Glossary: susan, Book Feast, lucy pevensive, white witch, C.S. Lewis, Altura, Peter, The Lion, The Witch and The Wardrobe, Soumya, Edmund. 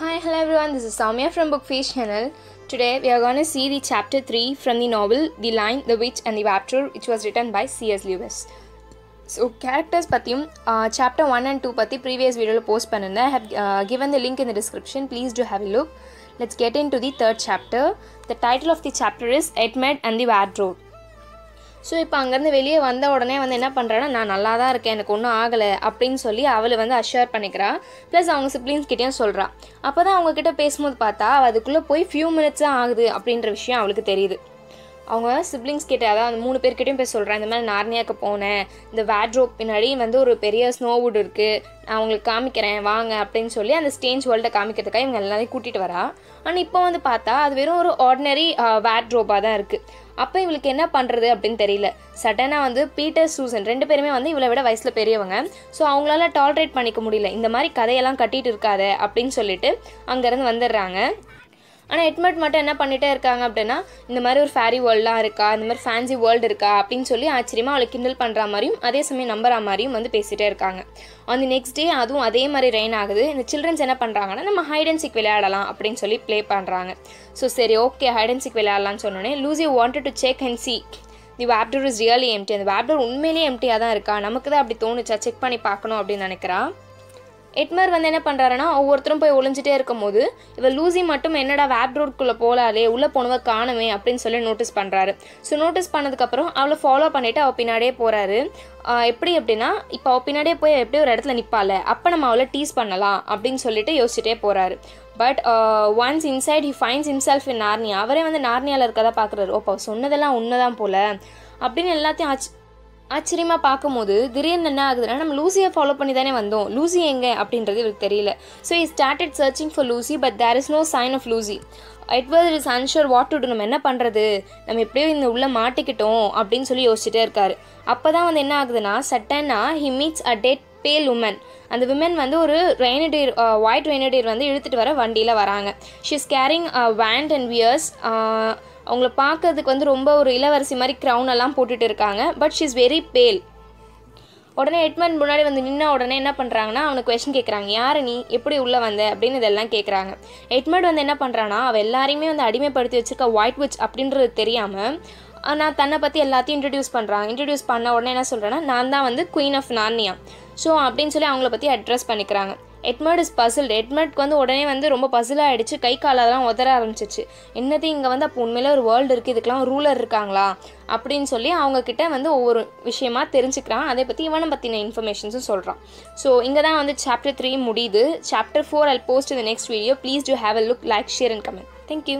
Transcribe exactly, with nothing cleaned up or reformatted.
Hi, hello everyone, this is Soumya from Book Feast channel. Today we are going to see the chapter three from the novel The Lion, The Witch and The Wardrobe, which was written by C S. Lewis. So characters patiyum uh, chapter one and two patti previous video la post panna. I have uh, given the link in the description. Please do have a look. Let's get into the third chapter. The title of the chapter is Edmund and the Wardrobe. So இப்போ அங்கேருந்து வெளியே வந்த உடனே வந்து என்ன பண்ணுறான்னா, நான் நல்லா தான் இருக்கேன், எனக்கு ஒன்றும் ஆகலை அப்படின்னு சொல்லி அவளை வந்து அஷ்யூர் பண்ணிக்கிறா. ப்ளஸ் அவங்க சிப்ளின்ஸ்கிட்டையும் சொல்கிறா. அப்போ தான் அவங்கக்கிட்ட பேசும்போது பார்த்தா அவள் அதுக்குள்ளே போய் ஃபியூ மினிட்ஸ் தான் ஆகுது அப்படின்ற விஷயம் அவளுக்கு தெரியுது. அவங்க சிப்ளிங்ஸ் கிட்டே அதான் அந்த மூணு பேர்கிட்டையும் போய் சொல்கிறேன், இந்த மாதிரி நார்னியாவுக்கு போனேன், இந்த வார்ட்ரோப் பின்னாடி வந்து ஒரு பெரிய ஸ்னோவுட் இருக்குது, நான் உங்களுக்கு காமிக்கிறேன் வாங்க அப்படின்னு சொல்லி அந்த ஸ்டேஞ்ச் வேர்ல்டை காமிக்கிறதுக்காக இவங்க எல்லாத்தையும் கூட்டிகிட்டு வரா. ஆனால் இப்போ வந்து பார்த்தா அது வெறும் ஒரு ஆர்டினரி வார்ட்ரோப்பாக தான் இருக்குது. அப்போ இவளுக்கு என்ன பண்ணுறது அப்படின்னு தெரியல. சடனாக வந்து பீட்டர், சூசன் ரெண்டு பேருமே வந்து இவளை விட வயசில் பெரியவங்க. ஸோ அவங்களால டாலரேட் பண்ணிக்க முடியல, இந்த மாதிரி கதையெல்லாம் கட்டிகிட்டு இருக்காத அப்படின்னு சொல்லிட்டு அங்கேருந்து வந்துடுறாங்க. ஆனால் எட்மண்ட் மட்டும் என்ன பண்ணிகிட்டே இருக்காங்க அப்படின்னா, இந்த மாதிரி ஒரு ஃபேரி வேர்ல்டெலாம் இருக்கா, இந்த மாதிரி ஃபேன்சி வேர்ல்டு இருக்கா அப்படின்னு சொல்லி ஆச்சரியமாக அவளை கிண்டல் பண்ணுற மாதிரியும் அதே சமயம் நம்புற மாதிரியும் வந்து பேசிகிட்டே இருக்காங்க. அந்த நெக்ஸ்ட் டே அதுவும் அதே மாதிரி ரெயின் ஆகுது. இந்த சில்ட்ரன்ஸ் என்ன பண்ணுறாங்கன்னா, நம்ம ஹைட் அண்ட் சிக் விளையாடலாம் அப்படின்னு சொல்லி ப்ளே பண்ணுறாங்க. ஸோ சரி ஓகே ஹைட் அண்ட் சிக் விளையாடலாம்னு சொன்னோன்னே, Lucy wanted to check and see the wardrobe is really empty. அந்த வார்ட்ரோப் உண்மையிலேயே எம்டியாக தான் இருக்கா, நமக்கு தான் அப்படி தோணுச்சா, செக் பண்ணி பார்க்கணும் அப்படின்னு நினைக்கிறா. எட்மர் வந்து என்ன பண்ணுறாருன்னா, ஒவ்வொருத்தரும் போய் ஒழிஞ்சிட்டே இருக்கும் போது இவள் லூசி மட்டும் என்னடா வார்ட்ரோப்குள்ளே போகலாலே, உள்ளே போனவ காணுமே அப்படின்னு சொல்லி நோட்டீஸ் பண்ணுறாரு. ஸோ நோட்டீஸ் பண்ணதுக்கப்புறம் அவளை ஃபாலோ பண்ணிவிட்டு அவள் பின்னாடியே போகிறாரு. எப்படி அப்படின்னா, இப்போ அவள் பின்னாடியே போய் எப்படியோ ஒரு இடத்துல நிற்பாள், அப்போ நம்ம அவளை டீஸ் பண்ணலாம் அப்படின்னு சொல்லிட்டு யோசிச்சுட்டே போகிறாரு. But once inside he finds himself in Narnia. அவரே வந்து நார்னியாவில் இருக்கதா பார்க்குறாரு. ஓப்பா சொன்னதெல்லாம் உண்மைதான் போல் அப்படின்னு எல்லாத்தையும் ஆச்சு ஆச்சரியமாக பார்க்கும்போது திடீர்னு என்ன ஆகுதுன்னா, நம்ம லூசியை ஃபாலோ பண்ணி தானே வந்தோம், லூசி எங்கே அப்படின்றது இவருக்கு தெரியல. So he started searching for Lucy, but there is no sign of Lucy. Edward is unsure what to do. நம்ம என்ன பண்ணுறது, நம்ம எப்படியோ இந்த உள்ளே மாட்டிக்கிட்டோம் அப்படின்னு சொல்லி யோசிச்சுட்டே இருக்காரு. அப்போ தான் வந்து என்ன ஆகுதுன்னா, சட்டன்னா he meets a dead pale woman. அந்த விமன் வந்து ஒரு ரெயினடியர், ஒயிட் ரெயினடியர் வந்து இழுத்துட்டு வர வண்டியில் வராங்க. She is carrying wand and wears. அவங்கள பார்க்கறதுக்கு வந்து ரொம்ப ஒரு இளவரசி மாதிரி க்ரௌன் எல்லாம் போட்டுட்டு இருக்காங்க. But she is very pale. உடனே எட்மண்ட் முன்னாடி வந்து நின்ன உடனே என்ன பண்ணுறாங்கன்னா, அவனுக்கு கொஸ்டின் கேட்குறாங்க, யார் நீ, எப்படி உள்ளே வந்த அப்படின்னு இதெல்லாம் கேட்குறாங்க. எட்மண்ட் வந்து என்ன பண்ணுறான்னா, அவள் எல்லாரையுமே வந்து அடிமைப்படுத்தி வச்சுருக்க ஒயிட் விட்ச் அப்படின்றது தெரியாமல் நான் தன்னை பற்றி எல்லாத்தையும் இன்ட்ரடியூஸ் பண்ணுறாங்க. இன்ட்ரடியூஸ் பண்ண உடனே என்ன சொல்கிறேன்னா, நான் தான் வந்து குவீன் ஆஃப் நார்னியா ஸோ அப்படின்னு சொல்லி அவங்கள பற்றி அட்ரஸ் பண்ணிக்கிறாங்க. Edmund is puzzled. எட்மண்ட்க்கு வந்து உடனே வந்து ரொம்ப பசிலாக ஆகிடுச்சு, கை காலெல்லாம் உதற ஆரம்பிச்சிச்சு. என்னது இங்கே வந்து அப்போ உண்மையிலே ஒரு வேர்ல்டு இருக்குது, இதுக்கெல்லாம் ரூலர் இருக்காங்களா அப்படின்னு சொல்லி அவங்கக்கிட்ட வந்து ஒவ்வொரு விஷயமா தெரிஞ்சுக்கிறான். அதை பற்றி இவனை பற்றின இன்ஃபர்மேஷன்ஸும் சொல்கிறான். ஸோ இங்கே தான் வந்து சாப்டர் த்ரீ முடியுது. சாப்டர் ஃபோர் ஐ போஸ்ட் இந்த next video. Please do have a look, like, share and comment. Thank you.